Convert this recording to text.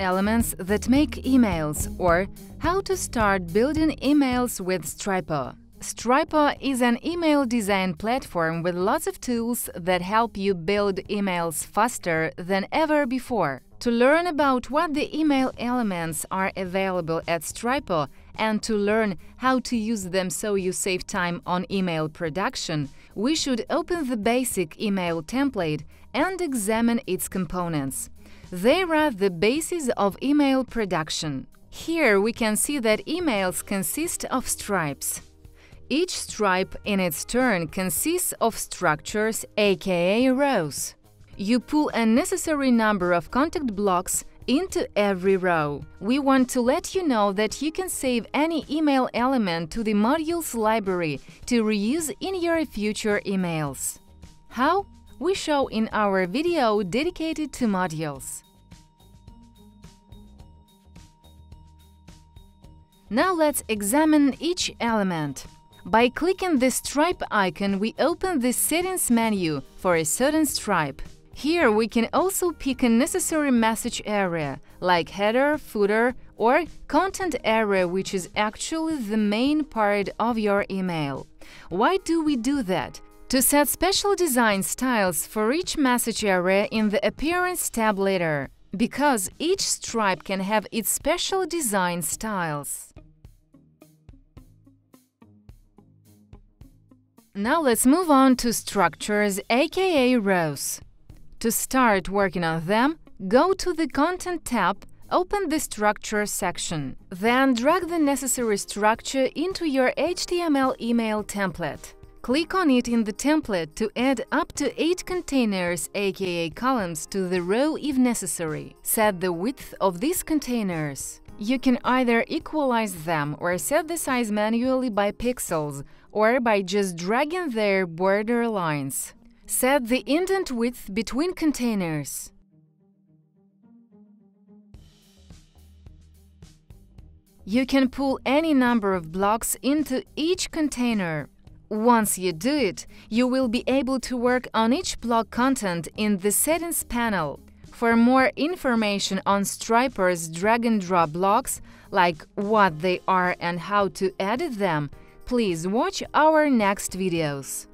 elements that make emails, or how to start building emails with Stripo. Stripo is an email design platform with lots of tools that help you build emails faster than ever before. To learn about what the email elements are available at Stripo and to learn how to use them so you save time on email production, we should open the basic email template and examine its components. They are the basis of email production. Here we can see that emails consist of stripes. Each stripe in its turn consists of structures, aka rows. You pull a necessary number of contact blocks into every row. We want to let you know that you can save any email element to the modules library to reuse in your future emails. How? We show in our video dedicated to modules. Now let's examine each element. By clicking the stripe icon, we open the settings menu for a certain stripe. Here we can also pick a necessary message area, like header, footer, or content area, which is actually the main part of your email. Why do we do that? To set special design styles for each message area in the Appearance tab later, because each stripe can have its special design styles. Now let's move on to structures, aka rows. To start working on them, go to the Content tab, open the Structure section. Then drag the necessary structure into your HTML email template. Click on it in the template to add up to 8 containers, aka columns, to the row if necessary. Set the width of these containers. You can either equalize them or set the size manually by pixels or by just dragging their border lines. Set the indent width between containers. You can pull any number of blocks into each container. Once you do it, you will be able to work on each block content in the Settings panel. For more information on Stripo's drag-and-drop blocks, like what they are and how to edit them, please watch our next videos.